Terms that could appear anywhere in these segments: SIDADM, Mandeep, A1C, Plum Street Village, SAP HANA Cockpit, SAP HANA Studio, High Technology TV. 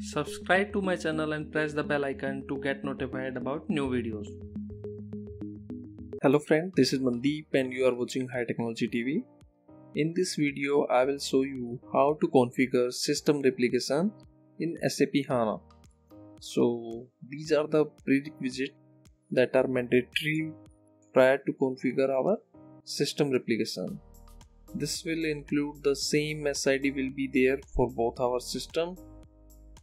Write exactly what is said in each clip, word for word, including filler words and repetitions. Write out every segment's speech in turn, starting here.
Subscribe to my channel and press the bell icon to get notified about new videos. Hello friend, this is Mandeep and you are watching High Technology T V. In this video, I will show you how to configure system replication in S A P HANA. So these are the prerequisites that are mandatory prior to configure our system replication. This will include the same S I D will be there for both our system.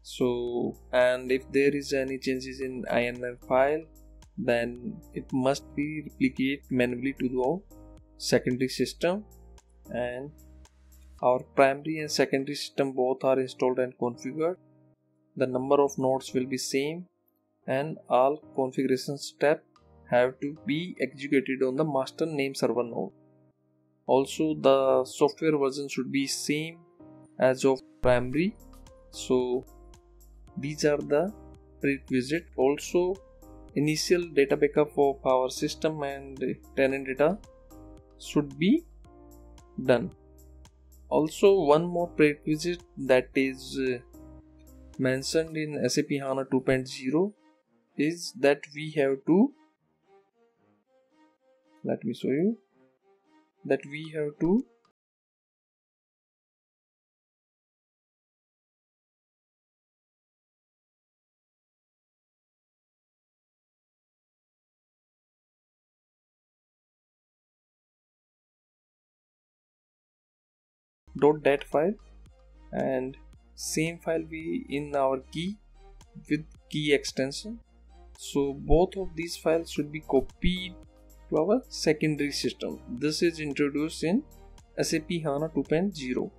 So, and if there is any changes in I N M file, then it must be replicated manually to the secondary system, and our primary and secondary system both are installed and configured. The number of nodes will be same and all configuration steps have to be executed on the master name server node. Also, the software version should be same as of primary. So these are the prerequisites. Also, initial data backup of our system and tenant data should be done. Also, one more prerequisite that is mentioned in S A P HANA two point oh is that we have to let me show you that we have to dot that file, and same file be in our key with key extension. So both of these files should be copied to our secondary system. This is introduced in S A P HANA two point oh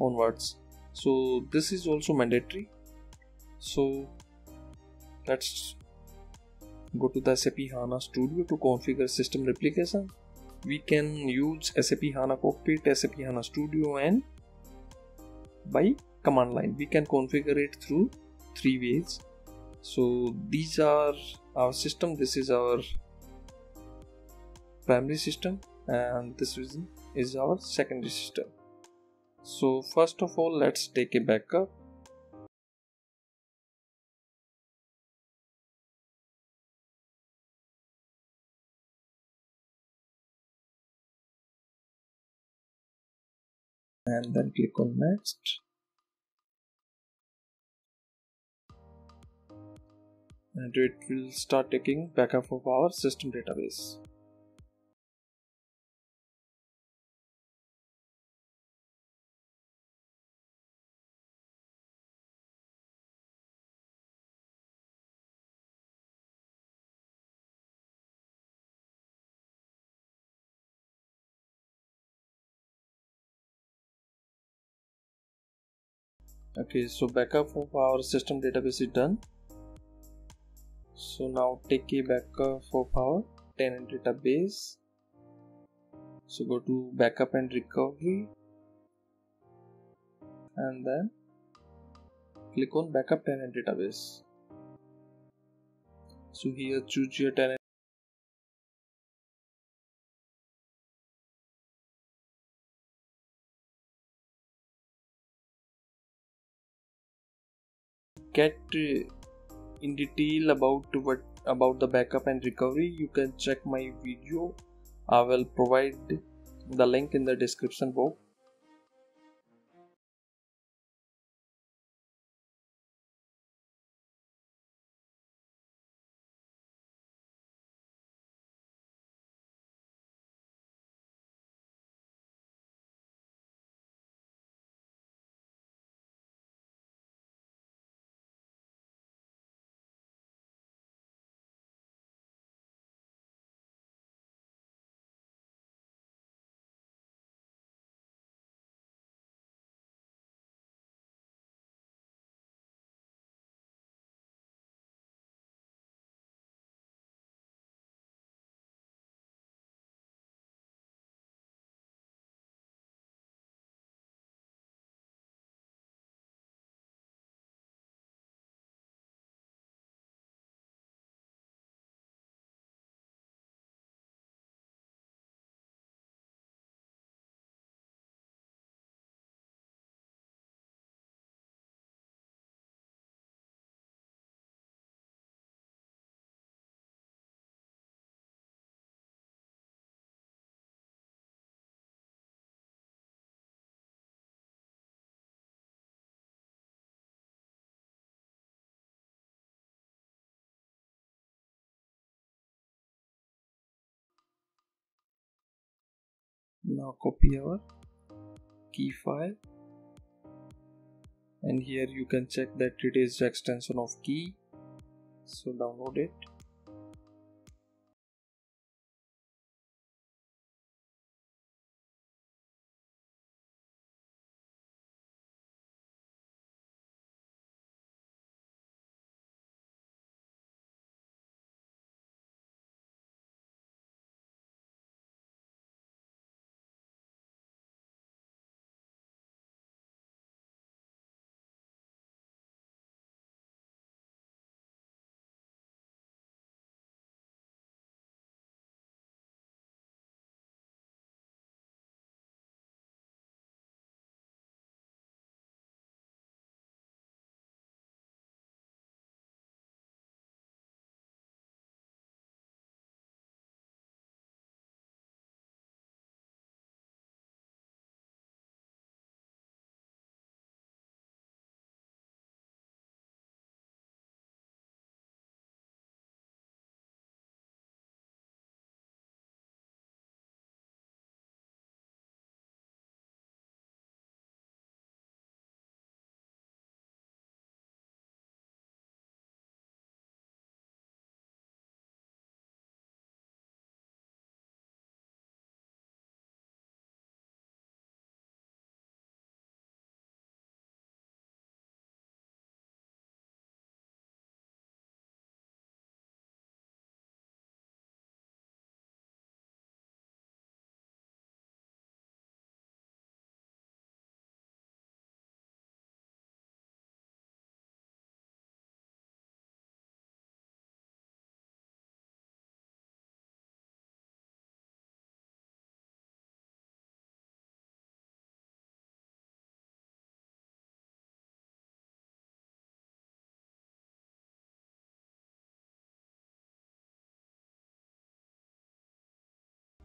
onwards. So this is also mandatory. So let's go to the S A P HANA Studio to configure system replication. We can use S A P HANA Cockpit, S A P HANA Studio, and by command line we can configure it through three ways. So these are our system. This is our primary system and this is our secondary system. So first of all, let's take a backup. And then click on next, and it will start taking backup of our system database. Okay, so backup of our system database is done. So now take a backup of our tenant database. So go to backup and recovery, and then click on backup tenant database. So here choose your tenant. Get in detail about what about the backup and recovery, you can check my video. I will provide the link in the description box. now copy our key file, and here you can check that it is the extension of key, so download it.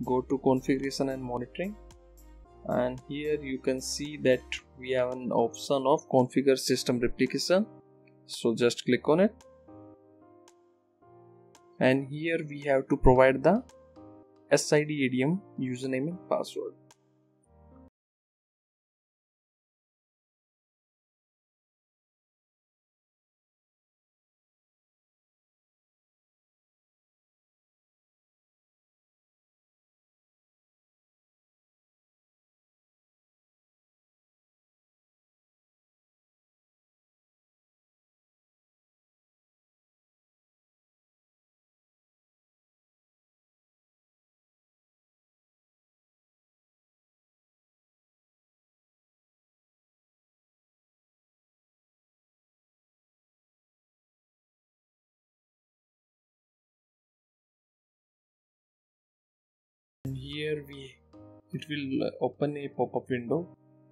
Go to configuration and monitoring, and here you can see that we have an option of configure system replication, so just click on it, and here we have to provide the SIDADM username and password. And here we it will open a pop-up window,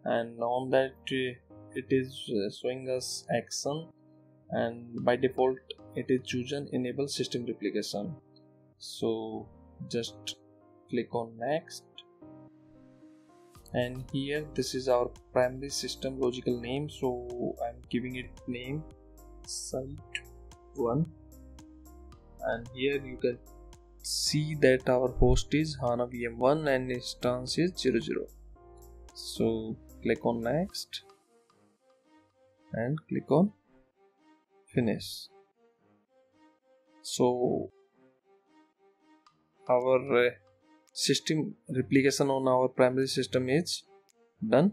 and on that it is showing us action, and by default it is chosen enable system replication, so just click on next, and here this is our primary system logical name, so I'm giving it name site one, and here you can see that our host is HANA V M one and instance is zero zero, so click on next and click on finish. So our uh, system replication on our primary system is done.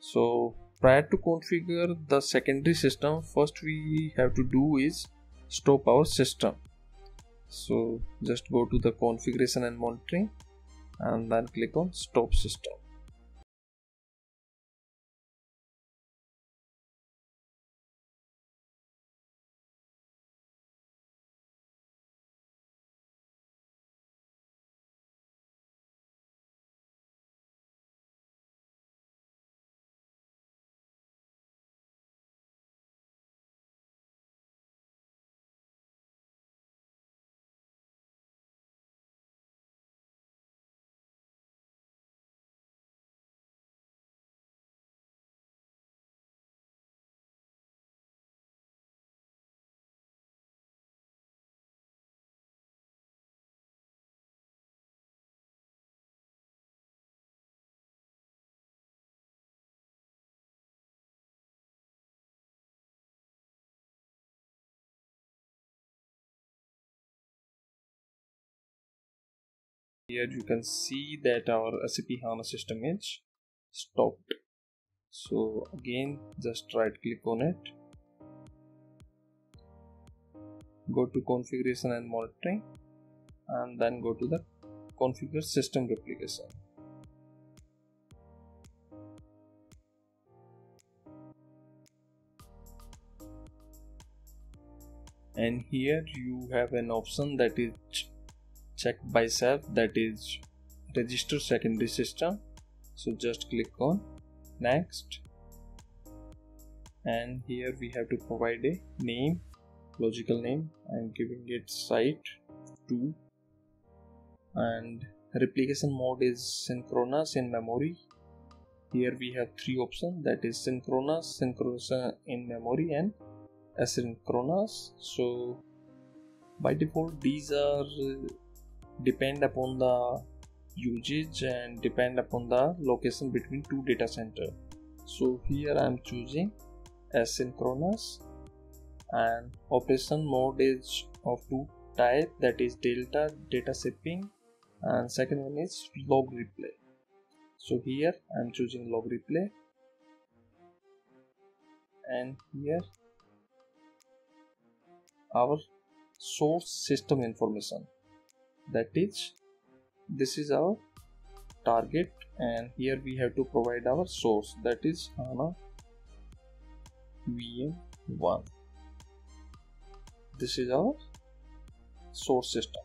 So prior to configure the secondary system, first we have to do is stop our system. So just go to the configuration and monitoring, and then click on stop system. Here you can see that our S A P HANA system is stopped. So again, just right click on it, go to configuration and monitoring, and then go to the configure system replication. And here you have an option that is check by S A P, that is register secondary system. So just click on next, and here we have to provide a name, logical name. I am giving it site two, and replication mode is synchronous in memory. Here we have three options, that is synchronous, synchronous in memory, and asynchronous. So by default these are depend upon the usage and depend upon the location between two data center. So here I am choosing asynchronous, and operation mode is of two type, that is delta data shipping, and second one is log replay. So here I am choosing log replay, and here our source system information, that is this is our target, and here we have to provide our source, that is HANA V M one. This is our source system.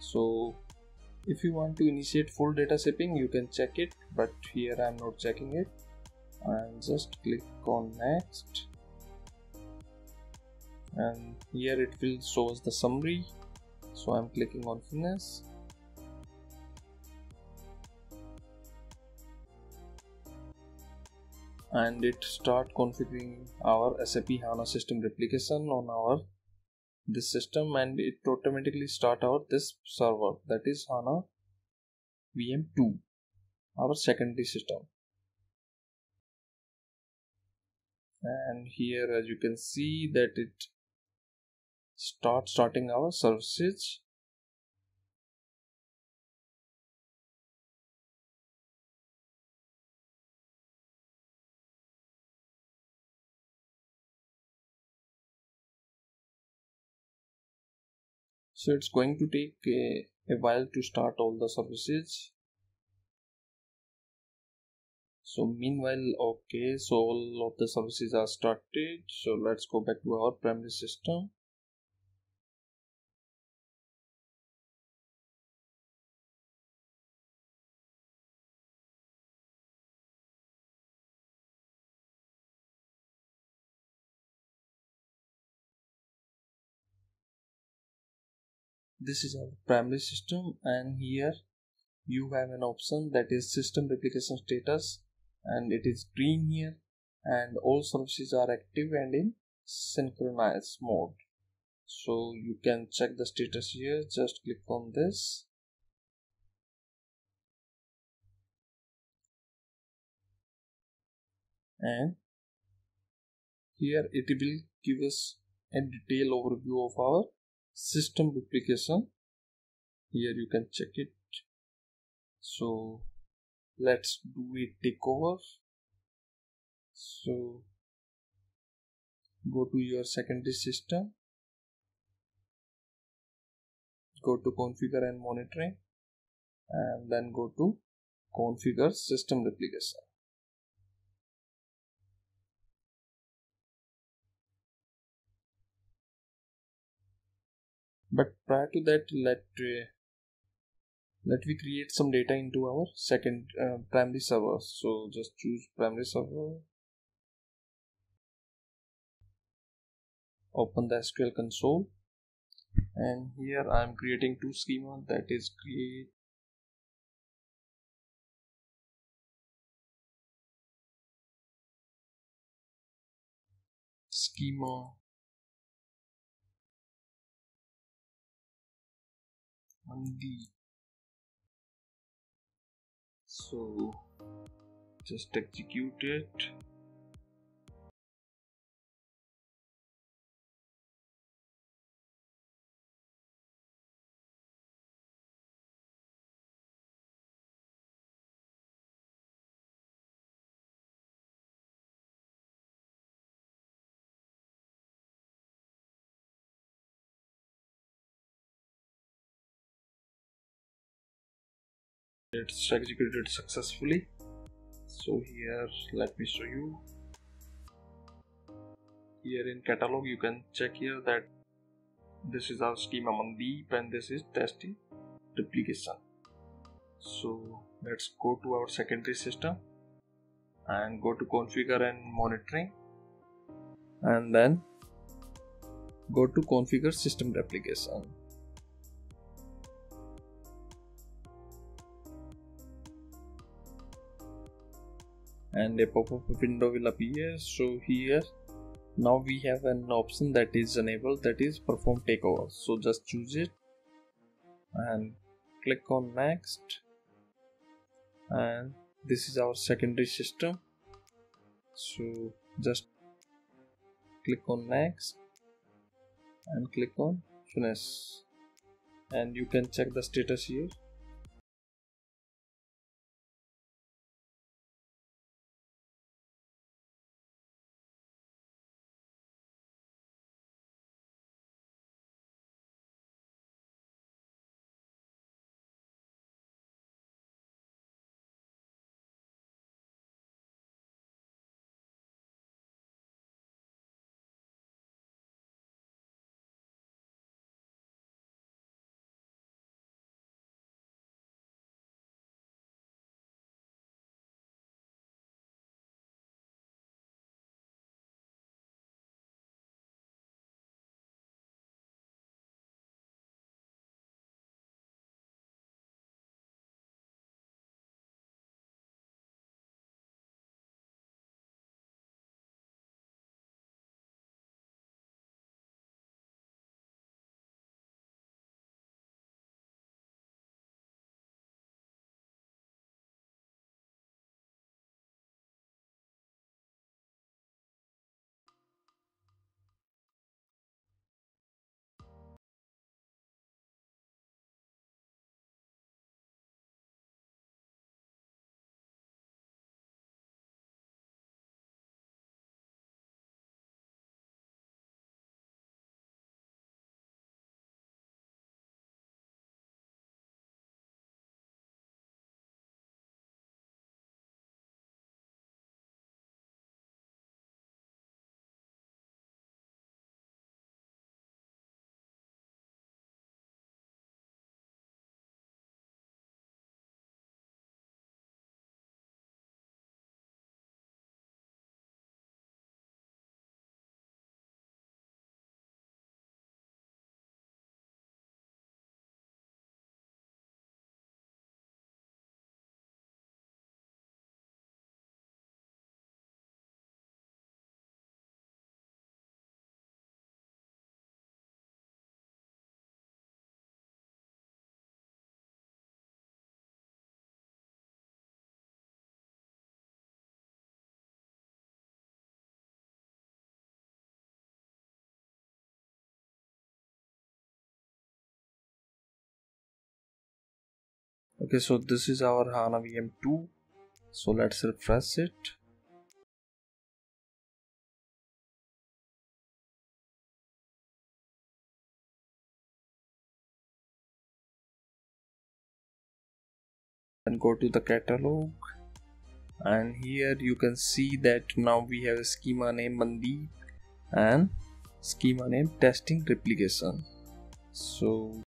So if you want to initiate full data shipping, you can check it, but here I am not checking it, and just click on next, and here it will show us the summary. So I am clicking on finish, and it start configuring our S A P HANA system replication on our this system, and it automatically start out this server, that is HANA V M two, our secondary system. And here as you can see that it start starting our services. So it's going to take a, a while to start all the services. So meanwhile, okay, so all of the services are started. So let's go back to our primary system. This is our primary system, and here you have an option that is system replication status, and it is green here, and all services are active and in synchronized mode. So you can check the status here, just click on this, and here it will give us a detailed overview of our system replication. Here you can check it. So let's do a takeover. So go to your secondary system, go to configure and monitoring, and then go to configure system replication. But prior to that, let uh, let we create some data into our second uh, primary server. So just choose primary server, open the S Q L console, and here I am creating two schema, that is create schema Mandeep. So just execute it. It's executed successfully. So here let me show you. Here in catalog you can check here that this is our schema Mandeep and this is testing duplication. So let's go to our secondary system and go to configure and monitoring, and then go to configure system replication. And a pop-up window will appear. So here now we have an option that is enabled, that is perform takeover. So just choose it and click on next, and this is our secondary system. So just click on next and click on finish, and you can check the status here. Okay, so this is our HANA V M two. So let's refresh it. And go to the catalog. And here you can see that now we have a schema name Mandeep and schema name testing replication. So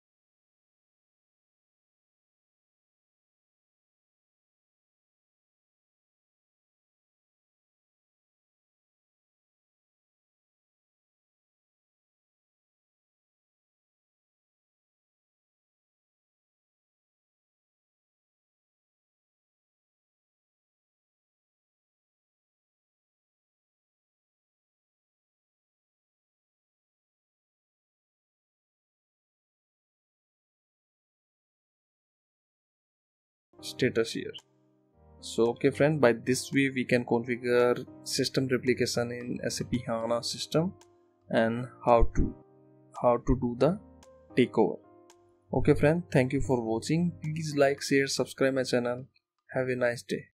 status here. So okay friend, by this way we can configure system replication in S A P HANA system and how to how to do the takeover. Okay friend, thank you for watching. Please like, share, subscribe my channel. Have a nice day.